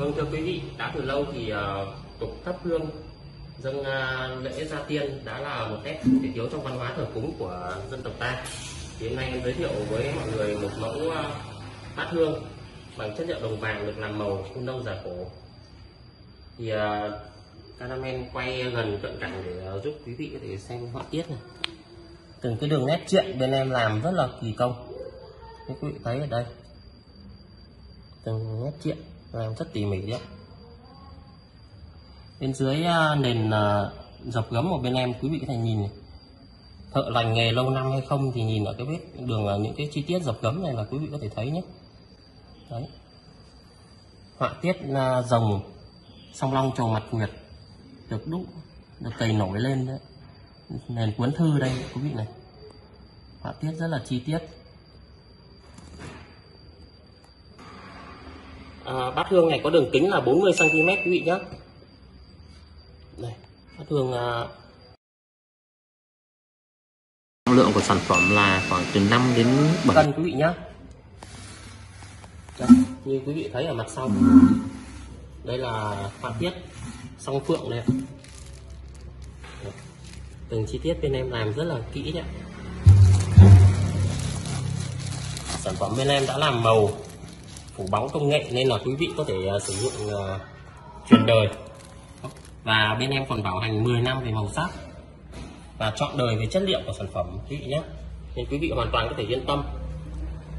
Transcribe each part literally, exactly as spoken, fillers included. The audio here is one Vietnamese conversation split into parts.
Vâng, thưa quý vị, đã từ lâu thì uh, tục thắp hương dâng uh, lễ gia tiên đã là một nét không thể thiếu trong văn hóa thờ cúng của dân tộc ta. Thì hôm nay em giới thiệu với mọi người một mẫu uh, bát hương bằng chất liệu đồng vàng được làm màu không nâu giả cổ. Thì uh, cameraman quay gần cận cảnh để uh, giúp quý vị có thể xem họa tiết này. Từng cái đường nét chuyện bên em làm rất là kỳ công. Như quý vị thấy ở đây, từng nét chuyện làm rất tỉ mỉ đấy. Bên dưới nền dọc gấm của bên em, quý vị có thể nhìn này. Thợ lành nghề lâu năm hay không thì nhìn ở cái vết đường, ở những cái chi tiết dọc gấm này là quý vị có thể thấy nhé. Đấy, họa tiết rồng song long trầu mặt nguyệt được đúc, được cày nổi lên đấy. Nền cuốn thư đây quý vị này, họa tiết rất là chi tiết. À, bát hương này có đường kính là bốn mươi xăng ti mét quý vị nhé. Đây, bát hương à... lượng của sản phẩm là khoảng từ năm đến bảy cân quý vị nhé. Đây, như quý vị thấy ở mặt sau, đây là họa tiết song phượng này. Đây, từng chi tiết bên em làm rất là kỹ đấy. Sản phẩm bên em đã làm màu phủ bóng công nghệ nên là quý vị có thể uh, sử dụng uh, truyền đời, và bên em còn bảo hành mười năm về màu sắc và chọn đời về chất liệu của sản phẩm quý vị nhé, nên quý vị hoàn toàn có thể yên tâm.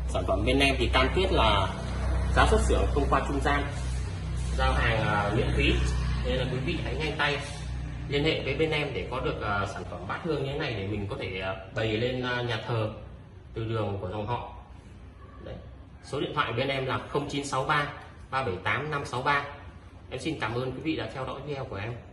Sản phẩm bên em thì cam kết là giá xuất xưởng không qua trung gian, giao hàng uh, miễn phí, nên là quý vị hãy nhanh tay liên hệ với bên em để có được uh, sản phẩm bát hương như thế này để mình có thể uh, bày lên uh, nhà thờ từ đường của dòng họ. Đấy. Số điện thoại bên em là không chín sáu ba ba bảy tám năm sáu ba. Em xin cảm ơn quý vị đã theo dõi video của em.